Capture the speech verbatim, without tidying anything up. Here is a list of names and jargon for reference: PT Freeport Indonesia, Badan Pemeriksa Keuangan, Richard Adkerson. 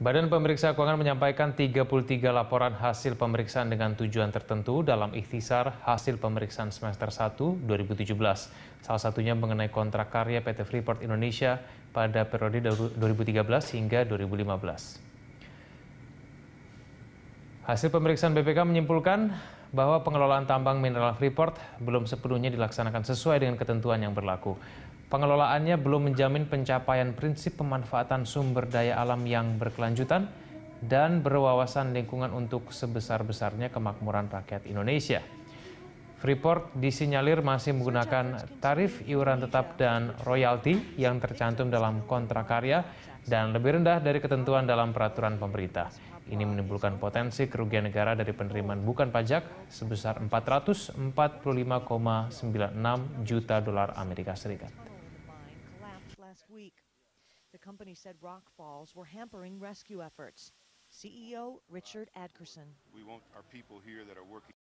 Badan Pemeriksa Keuangan menyampaikan tiga puluh tiga laporan hasil pemeriksaan dengan tujuan tertentu dalam ikhtisar hasil pemeriksaan semester satu dua ribu tujuh belas. Salah satunya mengenai kontrak karya P T Freeport Indonesia pada periode dua ribu tiga belas hingga dua ribu lima belas. Hasil pemeriksaan B P K menyimpulkan bahwa pengelolaan tambang mineral Freeport belum sepenuhnya dilaksanakan sesuai dengan ketentuan yang berlaku. Pengelolaannya belum menjamin pencapaian prinsip pemanfaatan sumber daya alam yang berkelanjutan dan berwawasan lingkungan untuk sebesar-besarnya kemakmuran rakyat Indonesia. Freeport disinyalir masih menggunakan tarif iuran tetap dan royalti yang tercantum dalam kontrak karya dan lebih rendah dari ketentuan dalam peraturan pemerintah. Ini menimbulkan potensi kerugian negara dari penerimaan bukan pajak sebesar empat ratus empat puluh lima koma sembilan enam juta dolar Amerika Serikat. Last week, the company said rock falls were hampering rescue efforts. C E O Richard Adkerson. We want our people here that are working.